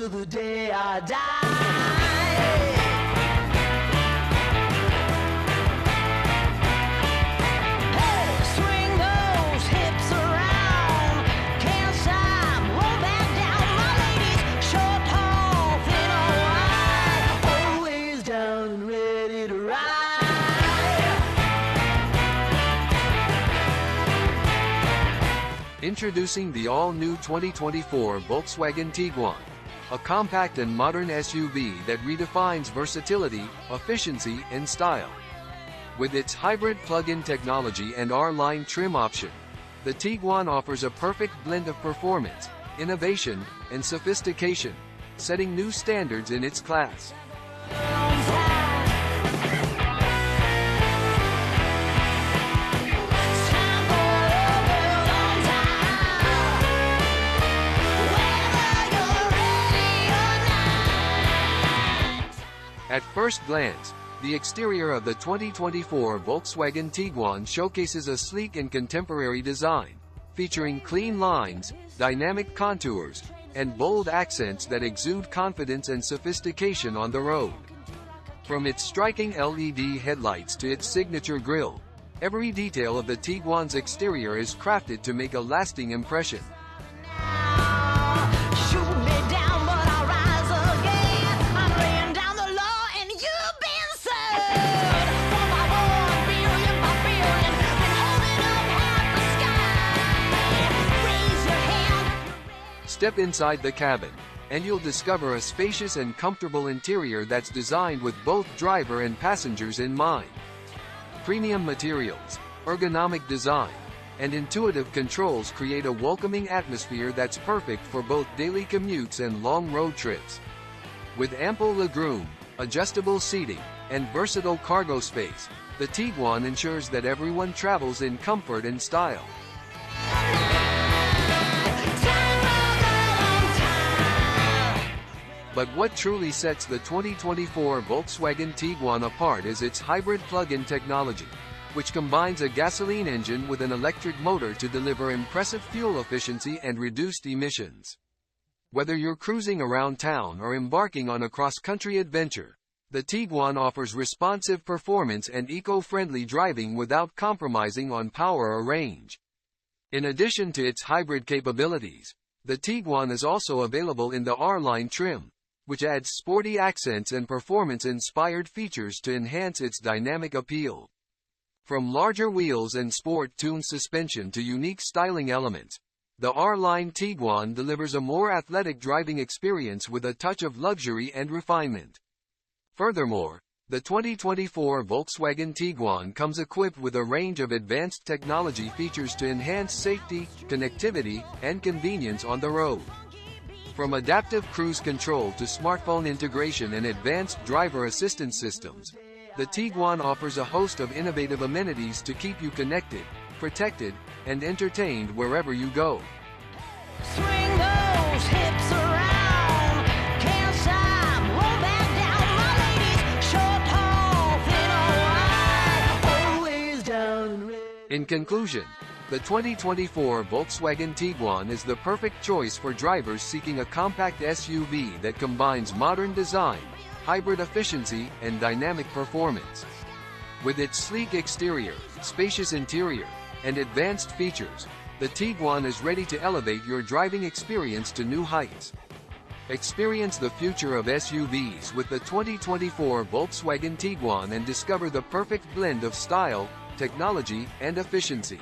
till the day I die. Introducing the all-new 2024 Volkswagen Tiguan, a compact and modern SUV that redefines versatility, efficiency, and style. With its hybrid plug-in technology and R-Line trim option, the Tiguan offers a perfect blend of performance, innovation, and sophistication, setting new standards in its class. At first glance, the exterior of the 2024 Volkswagen Tiguan showcases a sleek and contemporary design, featuring clean lines, dynamic contours, and bold accents that exude confidence and sophistication on the road. From its striking LED headlights to its signature grille, every detail of the Tiguan's exterior is crafted to make a lasting impression. Step inside the cabin, and you'll discover a spacious and comfortable interior that's designed with both driver and passengers in mind. Premium materials, ergonomic design, and intuitive controls create a welcoming atmosphere that's perfect for both daily commutes and long road trips. With ample legroom, adjustable seating, and versatile cargo space, the Tiguan ensures that everyone travels in comfort and style. But what truly sets the 2024 Volkswagen Tiguan apart is its hybrid plug-in technology, which combines a gasoline engine with an electric motor to deliver impressive fuel efficiency and reduced emissions. Whether you're cruising around town or embarking on a cross-country adventure, the Tiguan offers responsive performance and eco-friendly driving without compromising on power or range. In addition to its hybrid capabilities, the Tiguan is also available in the R-Line trim, which adds sporty accents and performance-inspired features to enhance its dynamic appeal. From larger wheels and sport-tuned suspension to unique styling elements, the R-Line Tiguan delivers a more athletic driving experience with a touch of luxury and refinement. Furthermore, the 2024 Volkswagen Tiguan comes equipped with a range of advanced technology features to enhance safety, connectivity, and convenience on the road. From adaptive cruise control to smartphone integration and advanced driver assistance systems, the Tiguan offers a host of innovative amenities to keep you connected, protected, and entertained wherever you go. Swing those hips around, can't stop, roll back down, my ladies, short, tall, thin or wide, always down. In conclusion, the 2024 Volkswagen Tiguan is the perfect choice for drivers seeking a compact SUV that combines modern design, hybrid efficiency, and dynamic performance. With its sleek exterior, spacious interior, and advanced features, the Tiguan is ready to elevate your driving experience to new heights. Experience the future of SUVs with the 2024 Volkswagen Tiguan and discover the perfect blend of style, technology, and efficiency.